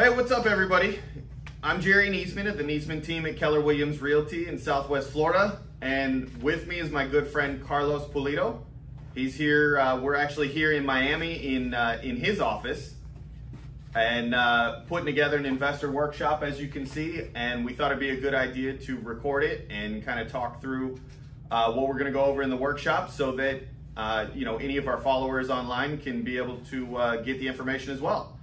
Hey, what's up, everybody? I'm Jerry Niesman of the Niesman Team at Keller Williams Realty in Southwest Florida, and with me is my good friend Carlos Pulido. He's here. We're actually here in Miami in his office, and putting together an investor workshop, as you can see. And we thought it'd be a good idea to record it and kind of talk through what we're going to go over in the workshop, so that you know, any of our followers online can be able to get the information as well.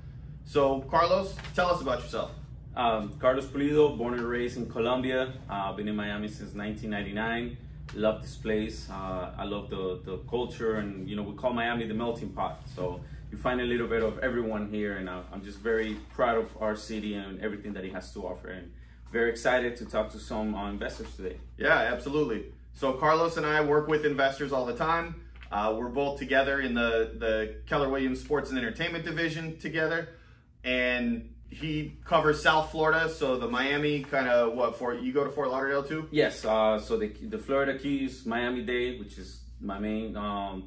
So, Carlos, tell us about yourself. Carlos Pulido, born and raised in Colombia. Been in Miami since 1999. Love this place. I love the culture, and you know, we call Miami the melting pot. So you find a little bit of everyone here, and I'm just very proud of our city and everything that it has to offer. And very excited to talk to some investors today. Yeah, absolutely. So Carlos and I work with investors all the time. We're both together in the Keller Williams Sports and Entertainment Division together. And he covers South Florida, so the Miami kind of, what, for you go to Fort Lauderdale too? Yes, so the Florida Keys, Miami-Dade, which is my main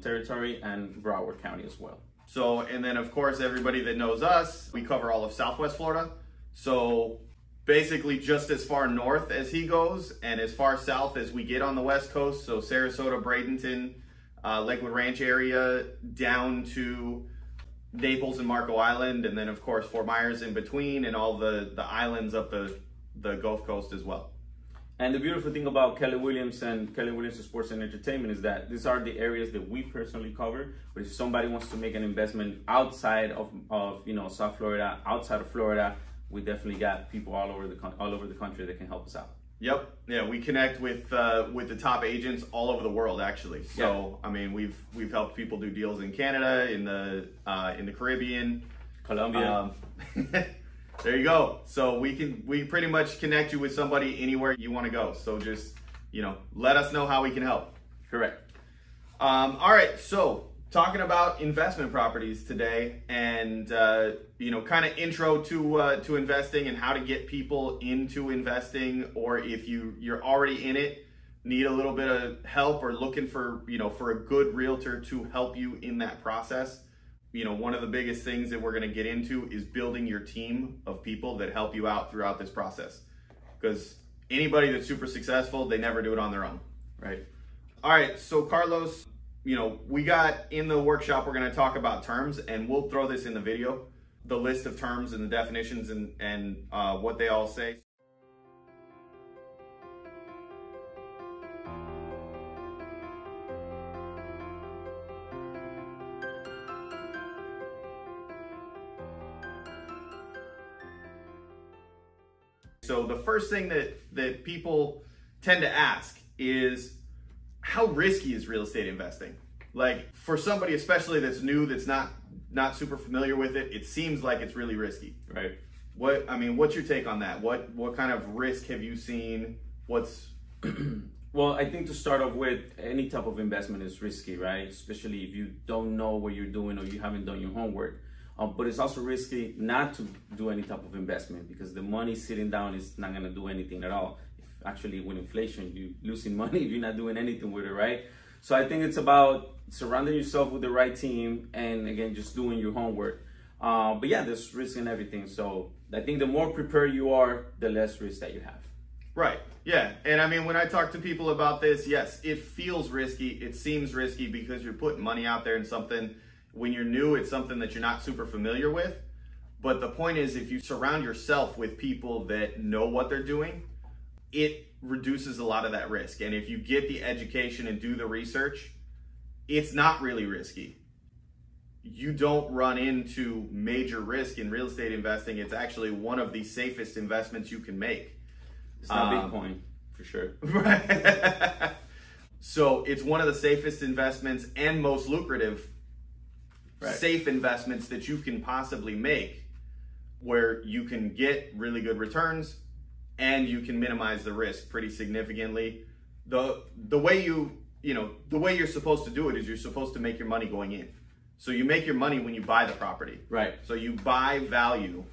territory, and Broward County as well. So, and then of course, everybody that knows us, we cover all of Southwest Florida. So basically just as far north as he goes and as far south as we get on the West Coast. So Sarasota, Bradenton, Lakewood Ranch area, down to Naples and Marco Island, and then of course Fort Myers in between, and all the islands up the Gulf Coast as well. And the beautiful thing about Keller Williams and Keller Williams Sports and Entertainment is that these are the areas that we personally cover. But if somebody wants to make an investment outside of you know, South Florida, outside of Florida, we definitely got people all over the country that can help us out. Yep. Yeah, we connect with the top agents all over the world, actually. So yeah. I mean, we've helped people do deals in Canada, in the Caribbean, Colombia. There you go. So we pretty much connect you with somebody anywhere you want to go. So just, you know, let us know how we can help. Correct. All right. So talking about investment properties today, and you know, kind of intro to investing and how to get people into investing, or if you're already in it, need a little bit of help, or looking for, you know, for a good realtor to help you in that process. You know, one of the biggest things that we're going to get into is building your team of people that help you out throughout this process, because anybody that's super successful, they never do it on their own, right? All right, so Carlos, you know, we got in the workshop, we're going to talk about terms, and we'll throw this in the video, the list of terms and the definitions and what they all say. So the first thing that people tend to ask is, how risky is real estate investing? Like, for somebody especially that's new, that's not super familiar with it, it seems like it's really risky, right? What I mean, what's your take on that? What kind of risk have you seen? What's Well, I think to start off with, any type of investment is risky, right? Especially if you don't know what you're doing or you haven't done your homework. But it's also risky not to do any type of investment, because the money sitting down is not going to do anything at all. Actually, with inflation, you're losing money if you're not doing anything with it, right? So I think it's about surrounding yourself with the right team, and again, just doing your homework. But yeah, there's risk in everything. So I think the more prepared you are, the less risk that you have. Right. Yeah. And I mean, when I talk to people about this, yes, it feels risky. It seems risky because you're putting money out there in something. When you're new, it's something that you're not super familiar with. But the point is, if you surround yourself with people that know what they're doing, it reduces a lot of that risk. And if you get the education and do the research, it's not really risky. You don't run into major risk in real estate investing. It's actually one of the safest investments you can make. It's not Bitcoin, for sure. Right? So it's one of the safest investments and most lucrative, right, safe investments that you can possibly make, where you can get really good returns, and you can minimize the risk pretty significantly. The way you're supposed to do it is you're supposed to make your money going in. So you make your money when you buy the property. Right. So you buy value,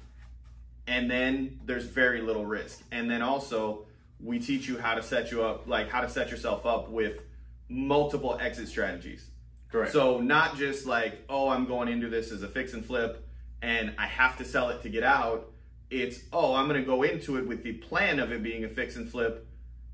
and then there's very little risk. And then also, we teach you how to set you up, like how to set yourself up with multiple exit strategies. Correct. So not just like, oh, I'm going into this as a fix and flip and I have to sell it to get out. It's, oh, I'm going to go into it with the plan of it being a fix and flip,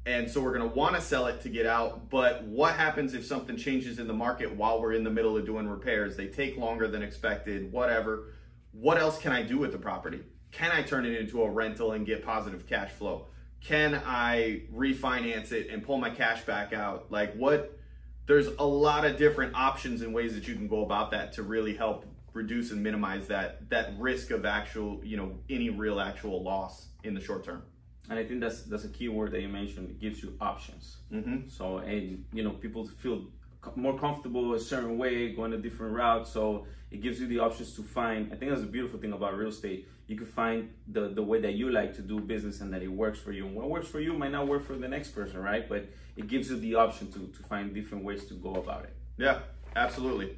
and so we're going to want to sell it to get out. But what happens if something changes in the market while we're in the middle of doing repairs? They take longer than expected, whatever. What else can I do with the property? Can I turn it into a rental and get positive cash flow? Can I refinance it and pull my cash back out? Like, what? There's a lot of different options and ways that you can go about that to really help reduce and minimize that risk of actual, you know, any real actual loss in the short term. And I think that's a key word that you mentioned. It gives you options. Mm-hmm. So, and you know, people feel more comfortable a certain way, going a different route. So it gives you the options to find. I think that's the beautiful thing about real estate. You can find the way that you like to do business and that it works for you. And what works for you might not work for the next person, right? But it gives you the option to find different ways to go about it. Yeah, absolutely.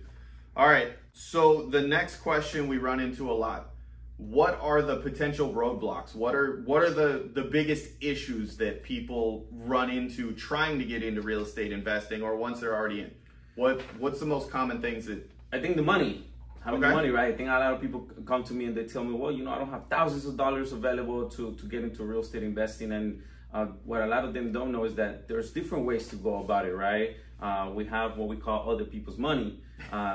All right, so the next question we run into a lot. What are the potential roadblocks? What are the biggest issues that people run into trying to get into real estate investing, or once they're already in? What's the most common things that... I think the money. Having okay. money, right? I think a lot of people come to me and they tell me, well, you know, I don't have thousands of dollars available to get into real estate investing. And what a lot of them don't know is that there's different ways to go about it, right? We have what we call other people's money,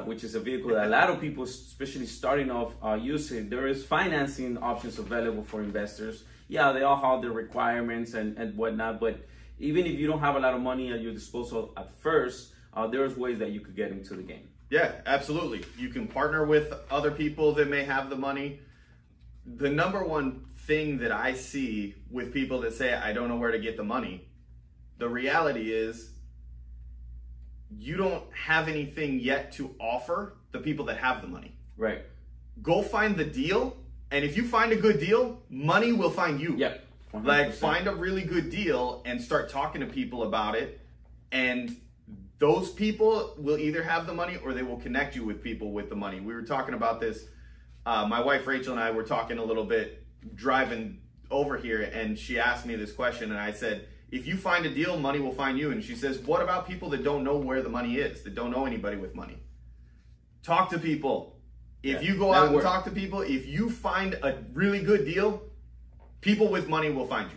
which is a vehicle that a lot of people, especially starting off, are using. There is financing options available for investors. Yeah, they all have their requirements and whatnot, but even if you don't have a lot of money at your disposal at first, there's ways that you could get into the game. Yeah, absolutely. You can partner with other people that may have the money. The number one thing that I see with people that say, I don't know where to get the money, the reality is you don't have anything yet to offer the people that have the money. Right. Go find the deal. And if you find a good deal, money will find you. Yep. 100%. Like, find a really good deal and start talking to people about it. And those people will either have the money or they will connect you with people with the money. We were talking about this. My wife, Rachel, and I were talking a little bit driving over here, and she asked me this question, and I said, if you find a deal, money will find you. And she says, what about people that don't know where the money is, that don't know anybody with money? Talk to people. If you go out and talk to people, if you find a really good deal, people with money will find you.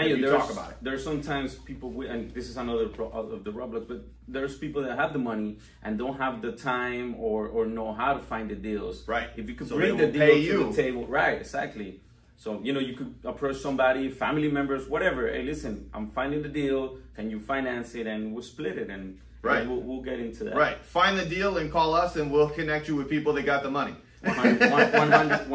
You talk about it. There's sometimes people, and this is another of the roadblocks, but there's people that have the money and don't have the time or know how to find the deals. Right. If you could bring the deal to the table. Right, exactly. So, you know, you could approach somebody, family members, whatever. Hey, listen, I'm finding the deal. Can you finance it? And we'll split it, and right. We'll get into that. Right. Find the deal and call us, and we'll connect you with people that got the money. 100%.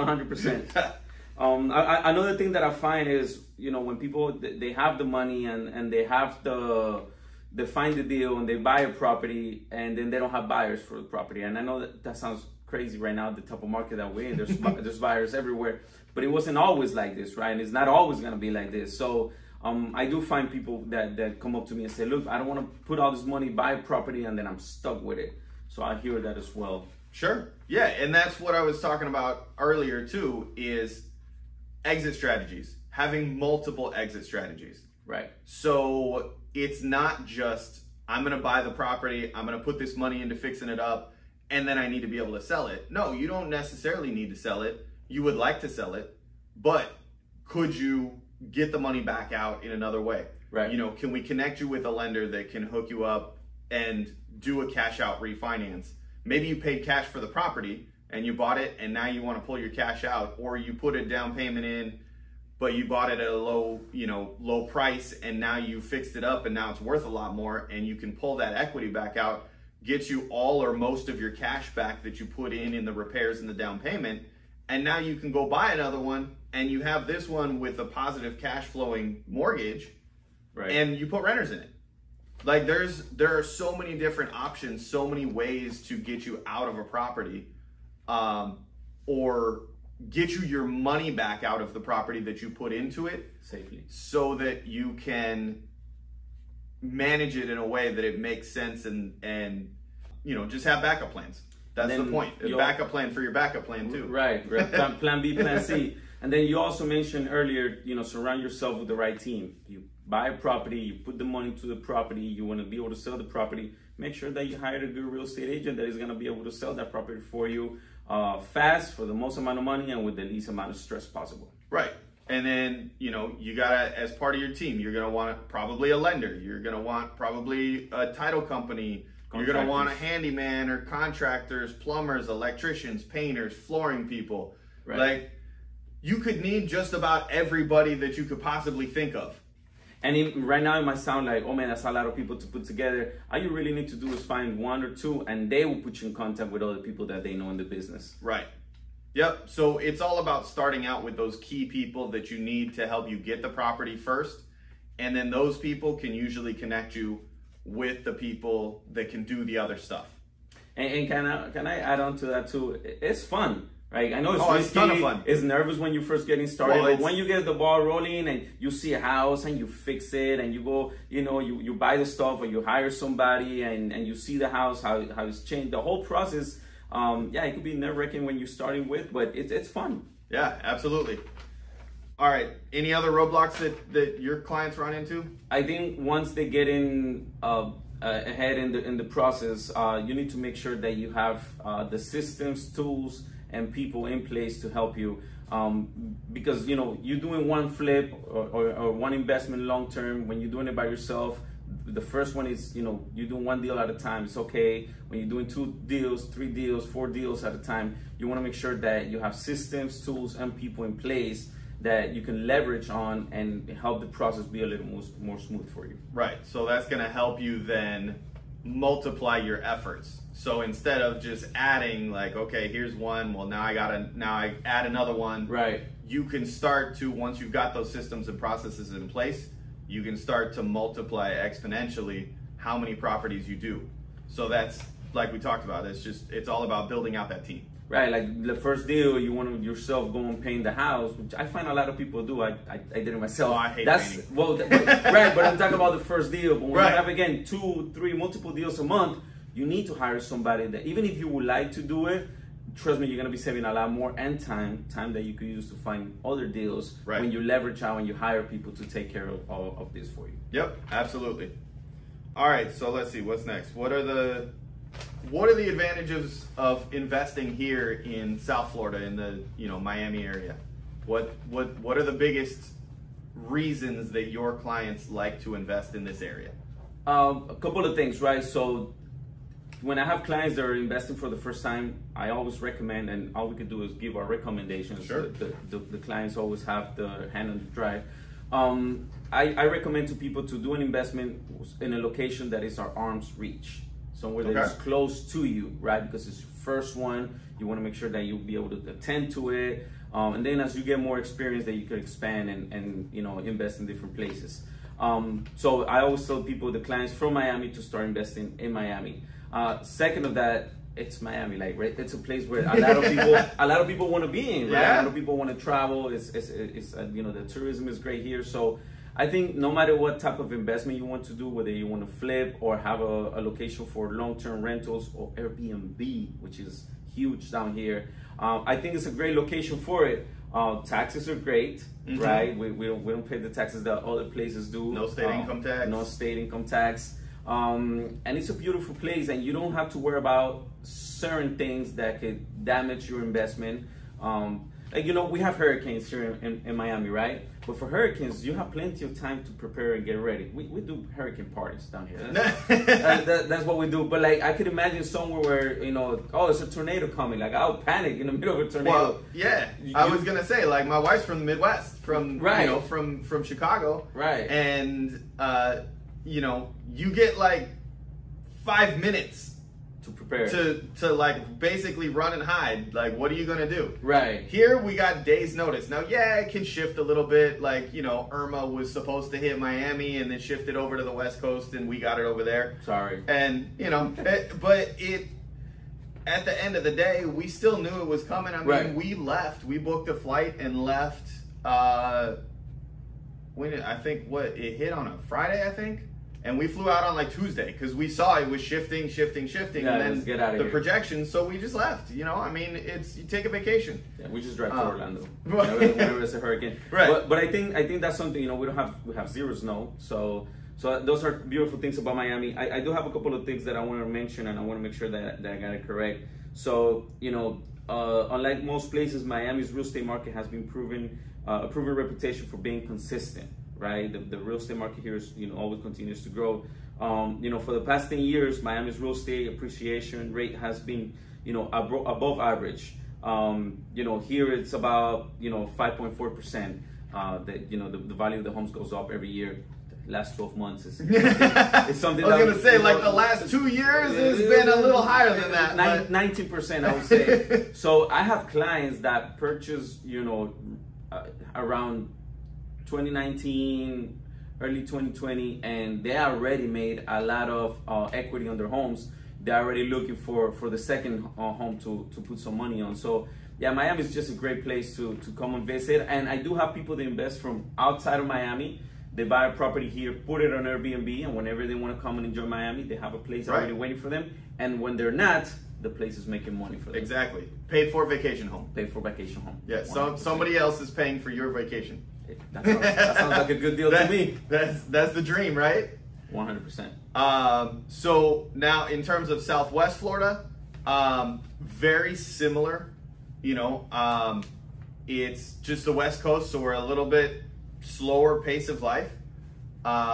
Another thing that I find is, you know, when people, they have the money and they have they find the deal and they buy a property, and then they don't have buyers for the property. And I know that sounds crazy right now, the type of market that we're in, there's buyers everywhere, but it wasn't always like this, right? And it's not always going to be like this. So I do find people that come up to me and say, look, I don't want to put all this money, buy a property, and then I'm stuck with it. So I hear that as well. Sure. Yeah. And that's what I was talking about earlier too, is exit strategies, having multiple exit strategies. Right. So it's not just, I'm going to buy the property, I'm going to put this money into fixing it up, and then I need to be able to sell it. No, you don't necessarily need to sell it. You would like to sell it, but could you get the money back out in another way? Right. You know, can we connect you with a lender that can hook you up and do a cash out refinance? Maybe you paid cash for the property, and you bought it, and now you want to pull your cash out, or you put a down payment in, but you bought it at a low price, and now you fixed it up, and now it's worth a lot more, and you can pull that equity back out, get you all or most of your cash back that you put in the repairs and the down payment, and now you can go buy another one, and you have this one with a positive cash flowing mortgage, right? And you put renters in it. Like, there are so many different options, so many ways to get you out of a property. Or get you your money back out of the property that you put into it safely, so that you can manage it in a way that it makes sense, and you know, just have backup plans. That's the point. A backup plan for your backup plan too. Right. Plan B, plan C. And then you also mentioned earlier, you know, surround yourself with the right team. You buy a property, you put the money to the property, you want to be able to sell the property. Make sure that you hire a good real estate agent that is going to be able to sell that property for you fast, for the most amount of money, and with the least amount of stress possible. Right. And then, you know, you gotta, as part of your team, you're gonna want probably a lender, you're gonna want probably a title company, you're gonna want a handyman or contractors, plumbers, electricians, painters, flooring people. Right. Like, you could need just about everybody that you could possibly think of. And right now it might sound like, oh man, that's a lot of people to put together. All you really need to do is find one or two, and they will put you in contact with other people that they know in the business. Right. Yep. So it's all about starting out with those key people that you need to help you get the property first. And then those people can usually connect you with the people that can do the other stuff. And can I add on to that too? It's fun. Right. I know it's risky, it's a ton of fun. It's nervous when you're first getting started, but when you get the ball rolling and you see a house and you fix it and you go, you know, you buy the stuff or you hire somebody and you see the house, how it's changed. The whole process, yeah, it could be nerve-wracking when you're starting with, but it's fun. Yeah, absolutely. All right. Any other roadblocks that your clients run into? I think once they get in ahead in the process, you need to make sure that you have the systems, tools, and people in place to help you, because you know, you're doing one flip or one investment long term. When you're doing it by yourself, the first one is, you know, you do one deal at a time. It's okay. When you're doing two deals, three deals, four deals at a time, you want to make sure that you have systems, tools, and people in place that you can leverage on and help the process be a little more smooth for you. Right. So that's going to help you then multiply your efforts. So instead of just adding like, okay, here's one, well, now I add another one. Right. You can start to, once you've got those systems and processes in place, you can start to multiply exponentially how many properties you do. So that's, like we talked about, it's all about building out that team. Right, like the first deal, you want to yourself go and paint the house, which I find a lot of people do. I did it myself. Oh, I hate painting. Well, right, but I'm talking about the first deal. But when you have, again, two, three, multiple deals a month, you need to hire somebody that, even if you would like to do it, trust me, you're going to be saving a lot more and time that you could use to find other deals when you leverage out and you hire people to take care of all of this for you. Yep, absolutely. All right, so let's see, what's next? What are the advantages of investing here in South Florida, in the, you know, Miami area? What are the biggest reasons that your clients like to invest in this area? A couple of things, right? So when I have clients that are investing for the first time, I always recommend, and all we could do is give our recommendations. Sure. The clients always have the hand on the drive. I recommend to people to do an investment in a location that is our arm's reach. Somewhere that is close to you, right? Because it's your first one. You want to make sure that you'll be able to attend to it. And then as you get more experience, that you could expand and you know, invest in different places. So I always tell people, the clients from Miami, to start investing in Miami. Second of that, it's Miami, like, right? It's a place where a lot of people want to be in, right? Yeah. A lot of people want to travel. It's you know, the tourism is great here. So I think no matter what type of investment you want to do, whether you want to flip or have a location for long-term rentals or Airbnb, which is huge down here, I think it's a great location for it. Taxes are great, right? We don't pay the taxes that other places do. No state income tax. No state income tax. And it's a beautiful place, and you don't have to worry about certain things that could damage your investment. Like, you know, we have hurricanes here in Miami, right? But for hurricanes, you have plenty of time to prepare and get ready. We do hurricane parties down here. That's what we do. But, like, I could imagine somewhere where, you know, oh, it's a tornado coming. Like, I'll panic in the middle of a tornado. Well, yeah. I was going to say, like, my wife's from the Midwest, from, you know, from Chicago. Right. And, you know, you get, like, 5 minutes to prepare, to like basically run and hide. Like, what are you gonna do? Right here, we got days notice. Now, yeah, it can shift a little bit. Like, you know, Irma was supposed to hit Miami and then shifted over to the West Coast, and we got it over there. Sorry. And you know, but at the end of the day, we still knew it was coming. I mean, we left. We booked a flight and left. It hit on a Friday, I think. And we flew out on like Tuesday because we saw it was shifting, yeah, and then get out of the projections. So we just left. You know, I mean, it's, you take a vacation. Yeah, we just drive to Orlando whenever it's a hurricane. Right. But I think that's something, you know, we have zero snow. So those are beautiful things about Miami. I do have a couple of things that I want to mention, and I want to make sure that I got it correct. So, you know, Unlike most places, Miami's real estate market has been proven a proven reputation for being consistent, right? The real estate market here is, always continues to grow. For the past 10 years, Miami's real estate appreciation rate has been, above average. Here it's about, 5.4%. That, the value of the homes goes up every year. Last 12 months is it's something. I was gonna say, like, the last 2 years it's been a little higher than that. 19%, I would say. So I have clients that purchase, around 2019, early 2020, and they already made a lot of equity on their homes. They're already looking for the second home to put some money on. So yeah, Miami is just a great place to come and visit. And I do have people that invest from outside of Miami. They buy a property here, put it on Airbnb, and whenever they want to come and enjoy Miami, they have a place already waiting for them. And when they're not, the place is making money for them. Exactly. Paid for vacation home. Paid for vacation home. Yeah, so somebody else is paying for your vacation. That sounds like a good deal to me. That's the dream, right? 100%. So now in terms of Southwest Florida, very similar, it's just the West Coast, so we're a little bit slower pace of life,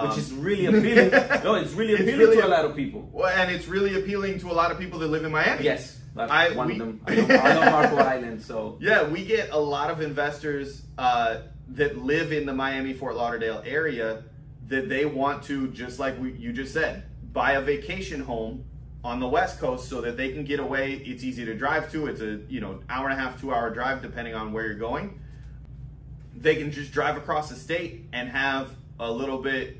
which is really appealing. No, it's really appealing to a lot of people. Well, and it's really appealing to a lot of people that live in Miami. Yes, one of them. I know Marco Island, so yeah, we get a lot of investors that live in the Miami-Fort Lauderdale area that they want to, just like you just said, buy a vacation home on the West Coast so that they can get away. It's easy to drive to. It's a hour and a half, 2 hour drive depending on where you're going. They can just drive across the state and have a little bit,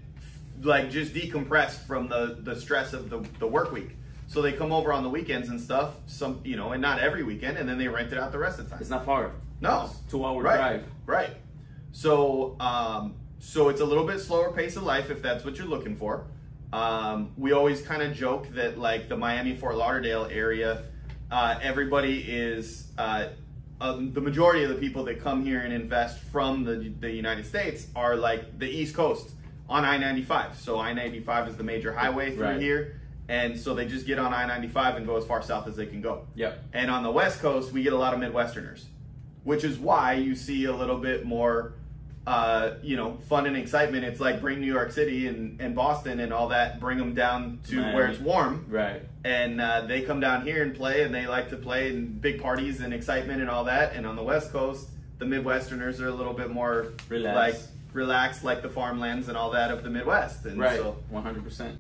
like, just decompress from the stress of the work week. So they come over on the weekends and stuff, and not every weekend, and then they rent it out the rest of the time. It's not far. No. It's a 2 hour drive. Right. So, it's a little bit slower pace of life if that's what you're looking for. We always kind of joke that, like, the Miami-Fort Lauderdale area, everybody is... the majority of the people that come here and invest from the United States are, like, the East Coast on I-95. So I-95 is the major highway through here. And so they just get on I-95 and go as far south as they can go. Yep. And on the West Coast, we get a lot of Midwesterners, which is why you see a little bit more, fun and excitement. It's like, bring New York City and Boston and all that, bring them down to Miami, where it's warm. Right. And they come down here and play, and they like to play in big parties and excitement and all that. And on the West Coast, the Midwesterners are a little bit more relaxed, like the farmlands and all that of the Midwest. And so, 100%.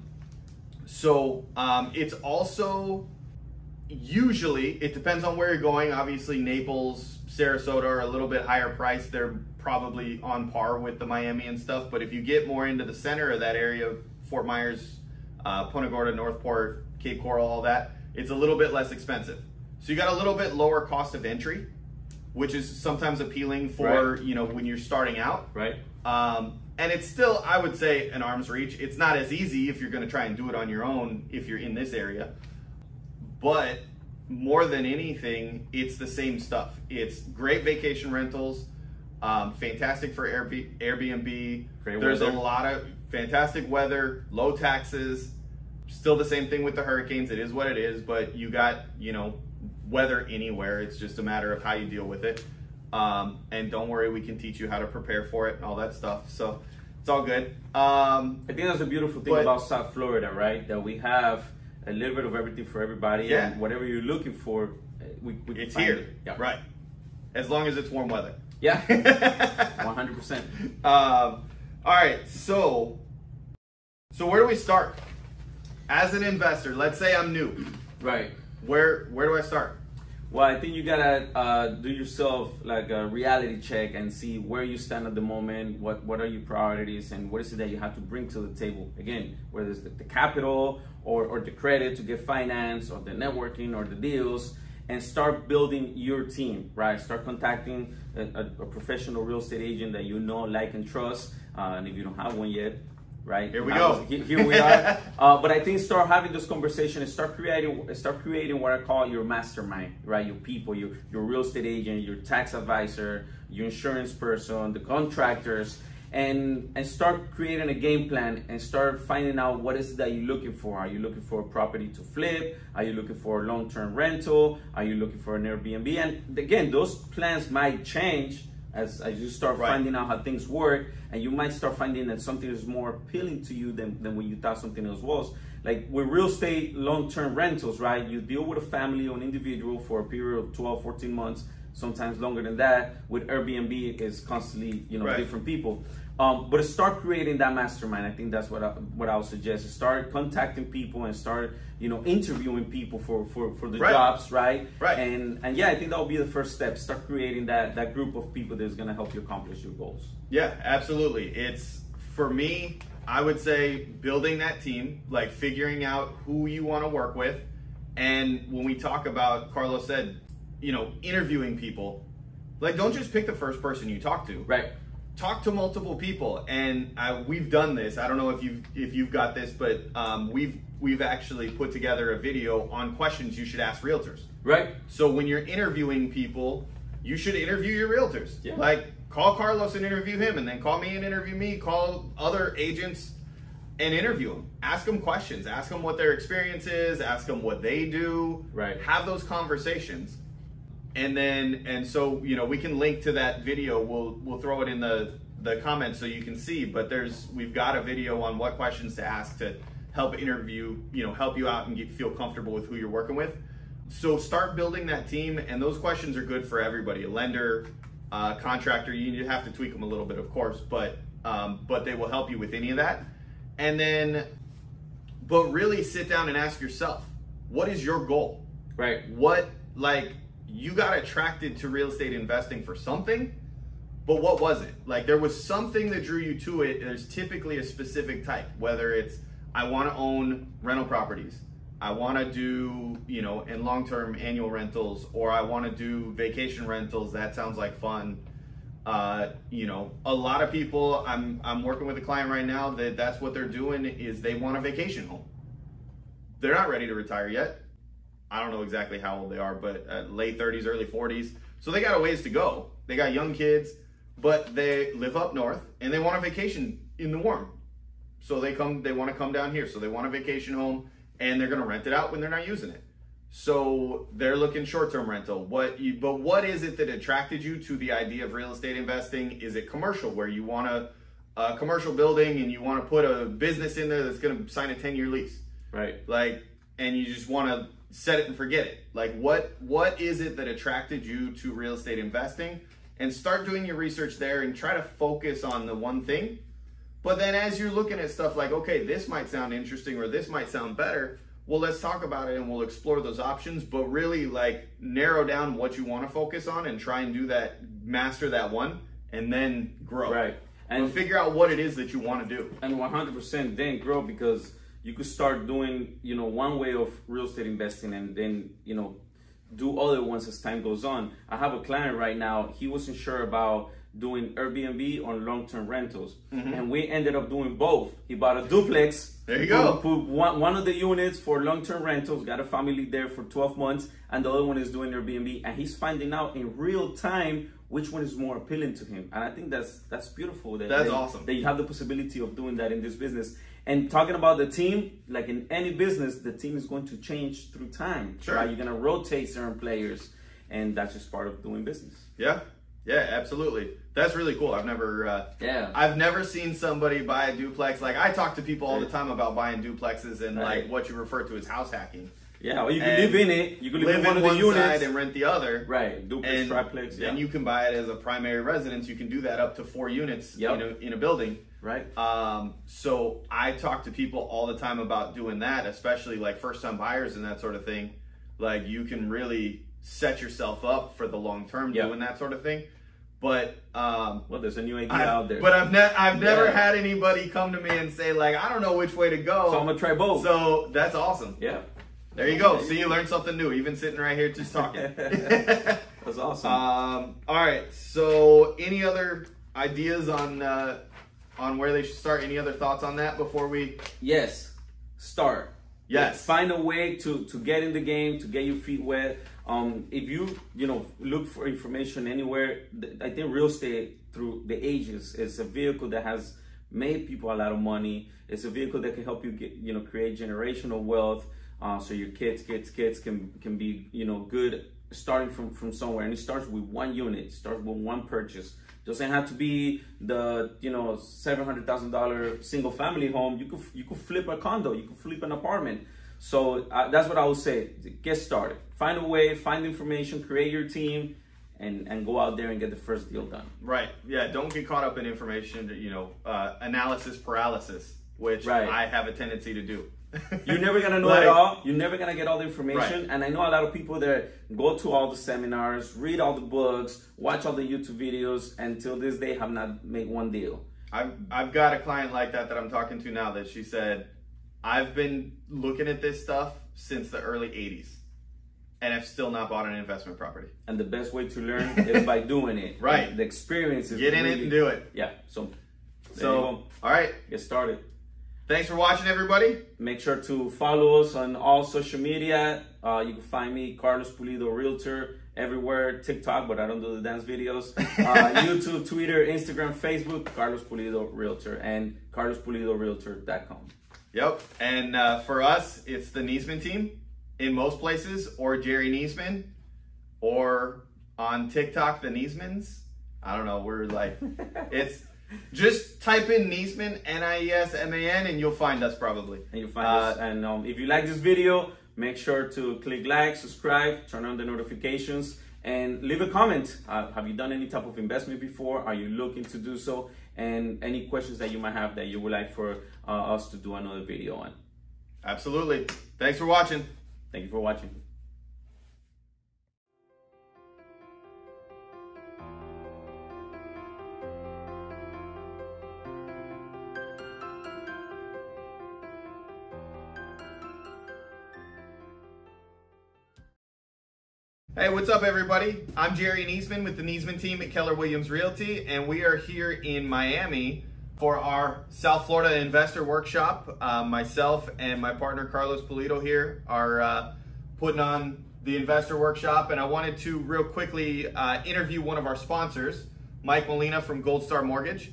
So it's also usually, it depends on where you're going. Obviously, Naples, Sarasota are a little bit higher priced. They're probably on par with the Miami and stuff. But if you get more into the center of that area, Fort Myers, Punta Gorda, Northport, Cape Coral, all that, it's a little bit less expensive. So you got a little bit lower cost of entry, which is sometimes appealing for, when you're starting out. Right. And it's still, I would say, an arm's reach. It's not as easy if you're going to try and do it on your own if you're in this area. But more than anything, it's the same stuff. It's great vacation rentals, fantastic for Airbnb. There's a lot of fantastic weather, low taxes. Still the same thing with the hurricanes. It is what it is, but you got, weather anywhere. It's just a matter of how you deal with it. And don't worry, we can teach you how to prepare for it and all that stuff. So it's all good. I think that's a beautiful thing about South Florida, right? That we have a little bit of everything for everybody. Yeah. And whatever you're looking for, we can find it. Yeah. Right. As long as it's warm weather. Yeah. 100%. All right. So where do we start? As an investor, let's say I'm new. Right. Where do I start? Well, I think you gotta do yourself like a reality check and see where you stand at the moment, what are your priorities, and what is it that you have to bring to the table. Again, whether it's the capital or the credit to get finance, or the networking or the deals, and start building your team, right? Start contacting a professional real estate agent that you know, like, and trust. And if you don't have one yet, right? Here we go. Here we are. But I think start having this conversation and start creating what I call your mastermind, right? Your people, your real estate agent, your tax advisor, your insurance person, the contractors, and start creating a game plan and start finding out what is it that you're looking for. Are you looking for a property to flip? Are you looking for a long-term rental? Are you looking for an Airbnb? And again, those plans might change as you start finding out how things work, and you might start finding that something is more appealing to you than when you thought something else was. Like with real estate long-term rentals, right? You deal with a family or an individual for a period of 12, 14 months, sometimes longer than that. With Airbnb, it's constantly, you know, different people. But start creating that mastermind. I think that's what I would suggest. Start contacting people and start, you know, interviewing people for the jobs, right? Right. And yeah, I think that would be the first step. Start creating that group of people that's going to help you accomplish your goals. Yeah, absolutely. It's, for me, I would say building that team, like figuring out who you want to work with. And when we talk about, Carlos said, you know, interviewing people, like don't just pick the first person you talk to. Right. Talk to multiple people, and we've done this. I don't know if you've got this, but we've actually put together a video on questions you should ask realtors. Right. So when you're interviewing people, you should interview your realtors. Yeah. Like call Carlos and interview him, and then call me and interview me. Call other agents and interview them. Ask them questions. Ask them what their experience is. Ask them what they do. Right. Have those conversations. And so, you know, we can link to that video. We'll throw it in the comments so you can see, but we've got a video on what questions to ask to help interview, you know, help you out and feel comfortable with who you're working with. So start building that team, and those questions are good for everybody. A lender, contractor, you have to tweak them a little bit, of course, but they will help you with any of that. But really sit down and ask yourself, what is your goal? Right. You got attracted to real estate investing for something, but what was it? Like there was something that drew you to it. There's typically a specific type, whether it's, I want to own rental properties. I want to do, you know, and long-term annual rentals, or I want to do vacation rentals. That sounds like fun. You know, a lot of people, I'm working with a client right now that's what they're doing is they want a vacation home. They're not ready to retire yet. I don't know exactly how old they are, but late 30s, early 40s. So they got a ways to go. They got young kids, but they live up north and they want a vacation in the warm. So they want to come down here. So they want a vacation home, and they're going to rent it out when they're not using it. So they're looking short-term rental. But what is it that attracted you to the idea of real estate investing? Is it commercial, where you want a commercial building and you want to put a business in there that's going to sign a 10-year lease? Right. Like, and you just want to set it and forget it. Like what is it that attracted you to real estate investing? And start doing your research there and try to focus on the one thing. But then as you're looking at stuff like, okay, this might sound interesting or this might sound better. Well, let's talk about it and we'll explore those options, but really like narrow down what you want to focus on and try and do that, master that one, and then grow. Right. And figure out what it is that you want to do. And 100% then grow, because you could start doing, you know, one way of real estate investing and then, you know, do other ones as time goes on. I have a client right now, he wasn't sure about doing Airbnb or long-term rentals. Mm-hmm. And we ended up doing both. He bought a duplex. There you go. Put one of the units for long-term rentals, got a family there for 12 months, and the other one is doing Airbnb. And he's finding out in real time which one is more appealing to him. And I think that's beautiful. That's awesome. That you have the possibility of doing that in this business. And talking about the team, like in any business, the team is going to change through time. Sure. Right? You're going to rotate certain players, and that's just part of doing business. Yeah. Yeah, absolutely. That's really cool. I've never seen somebody buy a duplex. Like I talk to people all the time about buying duplexes and like what you refer to as house hacking. Yeah, well, you can live in it. You can live in one of the units side and rent the other. Right, duplex, triplex. Yeah. And you can buy it as a primary residence. You can do that up to 4 units in a building. Right. So I talk to people all the time about doing that, especially like first-time buyers and that sort of thing. Like you can really set yourself up for the long term doing that sort of thing. But well, there's a new idea out there. But I've never had anybody come to me and say like, I don't know which way to go. So I'm gonna try both. So that's awesome. Yeah. There you go. See, you learned something new, even sitting right here just talking. That's awesome. All right. So any other ideas on where they should start? Any other thoughts on that before we... Yes. Start. Yes. Like, find a way to get in the game, to get your feet wet. If you look for information anywhere, I think real estate through the ages is a vehicle that has made people a lot of money. It's a vehicle that can help you get, create generational wealth. So your kids can be, good starting from somewhere. And it starts with one unit, starts with one purchase. Doesn't have to be the, $700,000 single family home. You could flip a condo, you could flip an apartment. So that's what I would say. Get started, find a way, find information, create your team, and go out there and get the first deal done. Right. Yeah. Don't get caught up in information, analysis paralysis, which I have a tendency to do. You're never going to know it all. You're never going to get all the information. Right. And I know a lot of people that go to all the seminars, read all the books, watch all the YouTube videos, and till this day have not made one deal. I've got a client like that I'm talking to now that she said, I've been looking at this stuff since the early 80s and I've still not bought an investment property. And the best way to learn is by doing it. Right. The experience is Get in it and do it. Yeah. So all right. Get started. Thanks for watching, everybody. Make sure to follow us on all social media. You can find me, Carlos Pulido Realtor, everywhere. TikTok, but I don't do the dance videos. YouTube, Twitter, Instagram, Facebook, Carlos Pulido Realtor, and carlospulidorealtor.com. Yep. And for us, it's the Niesman Team in most places, or Jerry Niesman, or on TikTok, the Niesmans. I don't know. We're like, it's... Just type in Niesman, N-I-E-S-M-A-N, and you'll find us probably. And you'll find us. And if you like this video, make sure to click like, subscribe, turn on the notifications, and leave a comment. Have you done any type of investment before? Are you looking to do so? And any questions that you might have that you would like for us to do another video on. Absolutely. Thanks for watching. Thank you for watching. Hey, what's up, everybody? I'm Jerry Niesman with the Niesman Team at Keller Williams Realty, and we are here in Miami for our South Florida Investor Workshop. Myself and my partner, Carlos Pulido, here are putting on the Investor Workshop, and I wanted to real quickly interview one of our sponsors, Mike Molina from Gold Star Mortgage,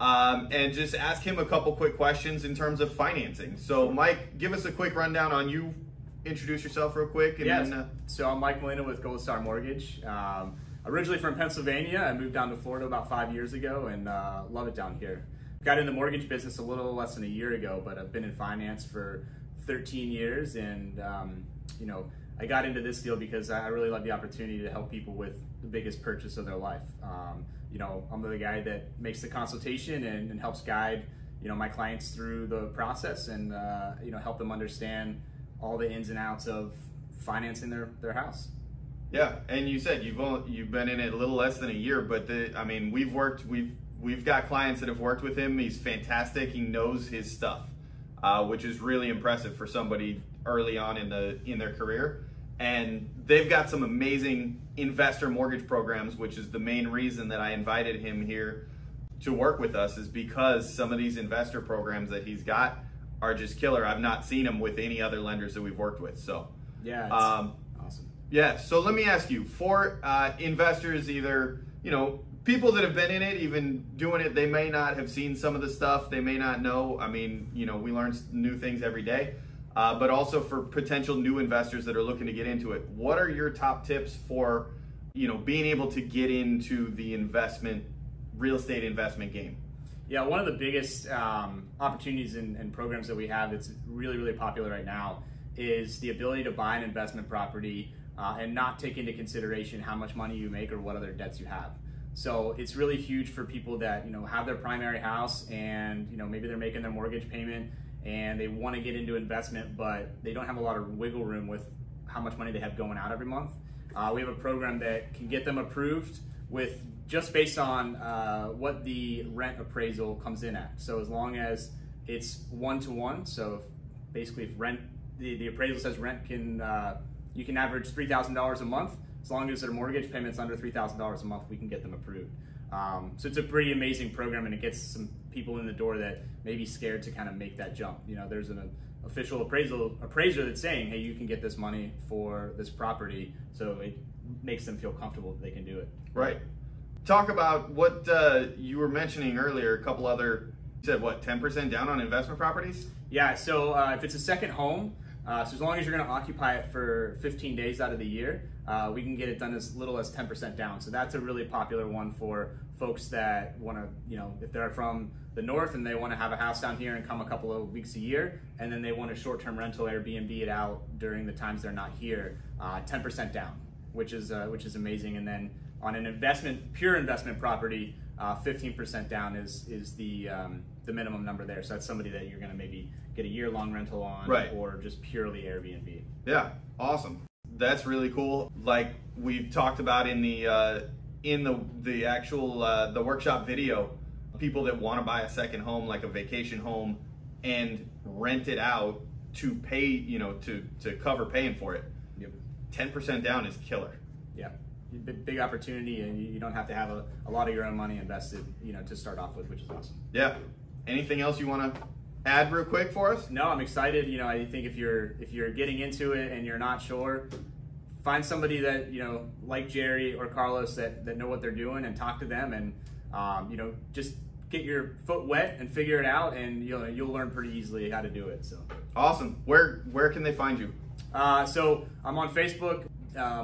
and just ask him a couple quick questions in terms of financing. So, Mike, give us a quick rundown on you. Introduce yourself real quick. And yes. So I'm Mike Molina with Gold Star Mortgage. Originally from Pennsylvania. I moved down to Florida about 5 years ago and love it down here. Got in the mortgage business a little less than a year ago, but I've been in finance for 13 years. And, I got into this deal because I really love the opportunity to help people with the biggest purchase of their life. I'm the guy that makes the consultation and helps guide, my clients through the process and, help them understand all the ins and outs of financing their house. Yeah, and you said you've been in it a little less than a year, but we've got clients that have worked with him. He's fantastic. He knows his stuff, which is really impressive for somebody early on in their career. And they've got some amazing investor mortgage programs, which is the main reason that I invited him here to work with us, is because some of these investor programs that he's got are just killer. I've not seen them with any other lenders that we've worked with. So yeah, awesome. Yeah. So let me ask you, for investors, either, people that have been in it, even doing it, they may not have seen some of the stuff. They may not know. I mean, we learn new things every day, but also for potential new investors that are looking to get into it, what are your top tips for, being able to get into the real estate investment game? Yeah, one of the biggest opportunities and programs that we have that's really, really popular right now is the ability to buy an investment property and not take into consideration how much money you make or what other debts you have. So it's really huge for people that, have their primary house and, maybe they're making their mortgage payment and they want to get into investment, but they don't have a lot of wiggle room with how much money they have going out every month. We have a program that can get them approved with just based on what the rent appraisal comes in at. So as long as it's one-to-one, so basically if rent, the appraisal says rent can, you can average $3,000 a month, as long as their mortgage payment's under $3,000 a month, we can get them approved. So it's a pretty amazing program and it gets some people in the door that may be scared to kind of make that jump. There's an official appraiser that's saying, hey, you can get this money for this property. So it makes them feel comfortable that they can do it. Right. Talk about what you were mentioning earlier, a couple other, you said what, 10% down on investment properties? Yeah, so if it's a second home, so as long as you're gonna occupy it for 15 days out of the year, we can get it done as little as 10% down. So that's a really popular one for folks that wanna, you know, if they're from the north and they wanna have a house down here and come a couple of weeks a year, and then they want a short-term rental Airbnb it out during the times they're not here, 10% down, which is amazing. And then on an investment, pure investment property, 15% down is the minimum number there. So that's somebody that you're gonna maybe get a year-long rental on, right, or just purely Airbnb. Yeah, awesome. That's really cool. Like we've talked about in the actual the workshop video, people that wanna buy a second home, like a vacation home, and rent it out to pay, you know, to cover paying for it. Yep. 10% down is killer. Yeah. Big opportunity, and you don't have to have a lot of your own money invested, you know, to start off with, which is awesome. Yeah. Anything else you want to add real quick for us? No, I'm excited. You know, I think if you're getting into it and you're not sure, find somebody that, you know, like Jerry or Carlos that know what they're doing, and talk to them, and you know, just get your foot wet and figure it out, and you'll learn pretty easily how to do it. So awesome. Where can they find you? So I'm on Facebook,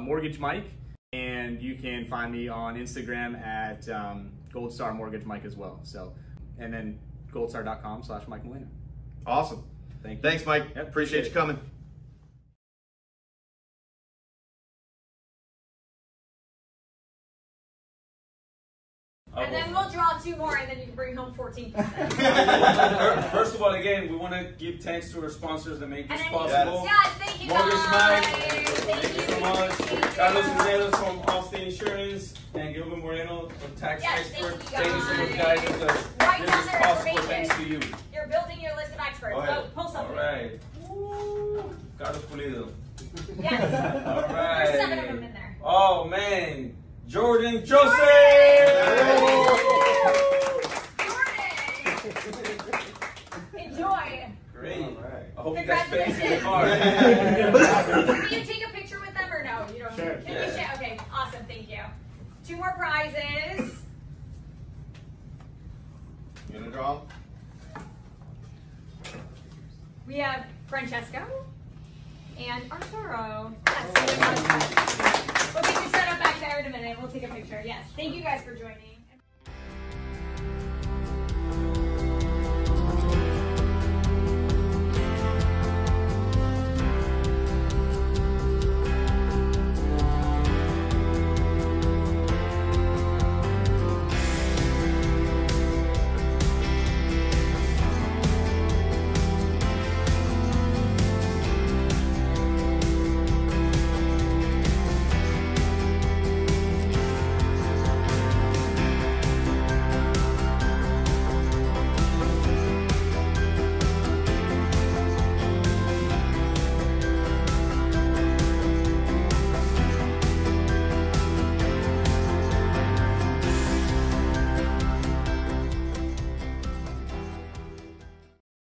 Mortgage Mike. And you can find me on Instagram at Gold Star Mortgage Mike as well. So, and then goldstar.com/Mike Molina. Awesome. Thank you. Thanks, Mike. Yep, appreciate you coming. And then we'll draw 2 more, and then you can bring home 14%. First of all, again, we want to give thanks to our sponsors that make this possible. Yes, thank you, Mortgage Mike. Thank you so much. Carlos Moreno from Allstate Insurance and Gilbert Moreno from Tax Expert. Thank you so much, guys. This is possible thanks to you. You're building your list of experts. Oh, pull something. All right. Woo. Carlos Pulido. Yes. All right. There's 7 of them in there. Oh, man. Jordan Joseph! Jordan! Enjoy! Great. All right. I hope you guys spent it in the car. Can you take a picture with them or no? You don't. Sure. Can we share? Okay, awesome, thank you. 2 more prizes. You gonna draw? We have Francesco and Arturo. Yes. We'll get you set up back there in a minute. We'll take a picture. Yes. Thank you guys for joining.